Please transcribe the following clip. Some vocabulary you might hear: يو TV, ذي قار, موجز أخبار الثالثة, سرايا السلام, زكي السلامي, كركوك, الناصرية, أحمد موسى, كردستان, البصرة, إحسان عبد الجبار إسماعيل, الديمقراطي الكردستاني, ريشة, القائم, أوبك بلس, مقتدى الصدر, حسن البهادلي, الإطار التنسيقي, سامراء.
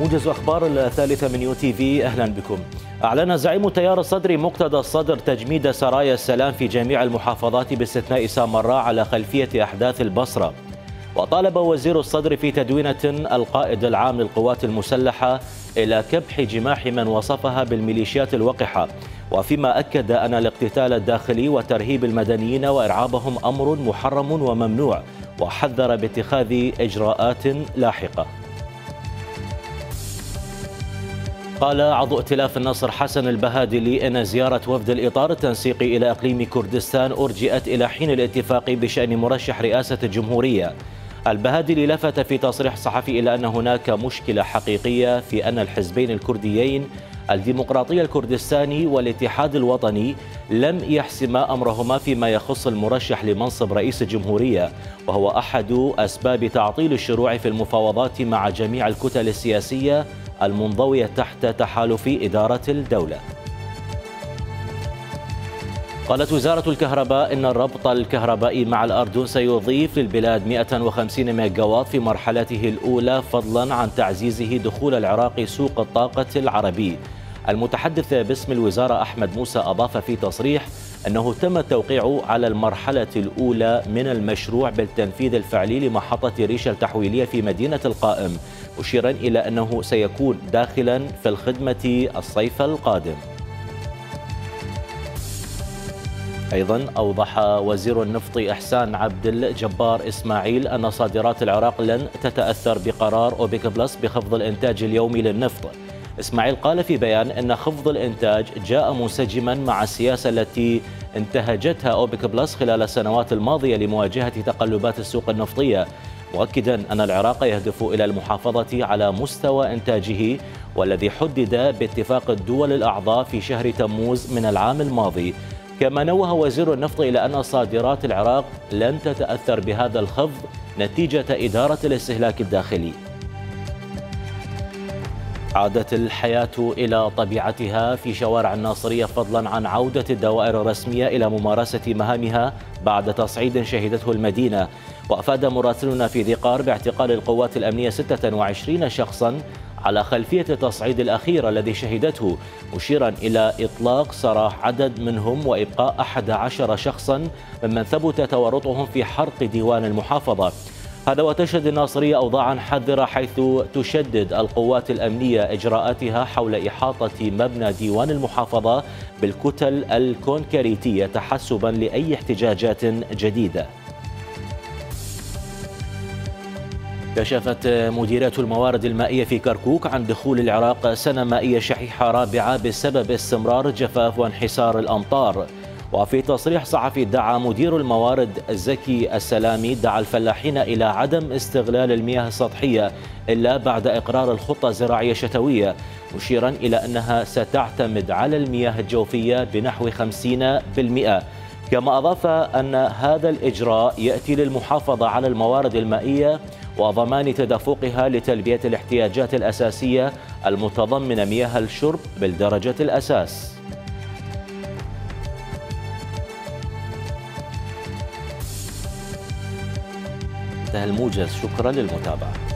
موجز أخبار الثالثة من يو TV، أهلا بكم. أعلن زعيم التيار الصدري مقتدى الصدر تجميد سرايا السلام في جميع المحافظات باستثناء سامراء على خلفية أحداث البصرة. وطالب وزير الصدر في تدوينة القائد العام للقوات المسلحة إلى كبح جماح من وصفها بالميليشيات الوقحة، وفيما أكد أن الاقتتال الداخلي وترهيب المدنيين وإرعابهم أمر محرم وممنوع، وحذر باتخاذ إجراءات لاحقة. قال عضو ائتلاف النصر حسن البهادلي أن زيارة وفد الإطار التنسيقي إلى إقليم كردستان أرجئت إلى حين الاتفاق بشأن مرشح رئاسة الجمهورية. البهادلي لفت في تصريح صحفي إلى أن هناك مشكلة حقيقية في أن الحزبين الكرديين الديمقراطي الكردستاني والاتحاد الوطني لم يحسما أمرهما فيما يخص المرشح لمنصب رئيس الجمهورية، وهو أحد أسباب تعطيل الشروع في المفاوضات مع جميع الكتل السياسية المنضوية تحت تحالف إدارة الدولة. قالت وزارة الكهرباء إن الربط الكهربائي مع الأردن سيضيف للبلاد 150 ميجاوات في مرحلته الأولى، فضلا عن تعزيزه دخول العراق سوق الطاقة العربي. المتحدث باسم الوزارة أحمد موسى أضاف في تصريح أنه تم التوقيع على المرحلة الأولى من المشروع بالتنفيذ الفعلي لمحطة ريشة التحويلية في مدينة القائم، مشيرا إلى أنه سيكون داخلا في الخدمة الصيف القادم. أيضا أوضح وزير النفط إحسان عبد الجبار إسماعيل أن صادرات العراق لن تتأثر بقرار أوبك بلس بخفض الإنتاج اليومي للنفط. إسماعيل قال في بيان أن خفض الإنتاج جاء منسجما مع السياسة التي انتهجتها أوبك بلس خلال السنوات الماضية لمواجهة تقلبات السوق النفطية، مؤكدا أن العراق يهدف إلى المحافظة على مستوى إنتاجه، والذي حدد باتفاق الدول الأعضاء في شهر تموز من العام الماضي. كما نوه وزير النفط إلى أن صادرات العراق لن تتأثر بهذا الخفض نتيجة إدارة الاستهلاك الداخلي. عادت الحياة إلى طبيعتها في شوارع الناصرية، فضلا عن عودة الدوائر الرسمية إلى ممارسة مهامها بعد تصعيد شهدته المدينة. وأفاد مراسلنا في ذي قار باعتقال القوات الأمنية 26 شخصا على خلفية التصعيد الأخير الذي شهدته، مشيرا إلى إطلاق سراح عدد منهم وإبقاء 11 شخصا ممن ثبت تورطهم في حرق ديوان المحافظة. هذا وتشهد الناصرية أوضاعا حذرة، حيث تشدد القوات الأمنية إجراءاتها حول إحاطة مبنى ديوان المحافظة بالكتل الكونكريتية تحسبا لأي احتجاجات جديدة. كشفت مديرية الموارد المائية في كركوك عن دخول العراق سنة مائية شحيحة رابعة بسبب استمرار الجفاف وانحسار الأمطار. وفي تصريح صحفي دعا مدير الموارد زكي السلامي الفلاحين إلى عدم استغلال المياه السطحية إلا بعد إقرار الخطة الزراعية الشتوية، مشيرا إلى أنها ستعتمد على المياه الجوفية بنحو 50%. كما أضاف أن هذا الإجراء يأتي للمحافظة على الموارد المائية وضمان تدفقها لتلبية الاحتياجات الأساسية المتضمنة مياه الشرب بالدرجة الأساس. انتهى الموجز، شكرا للمتابعة.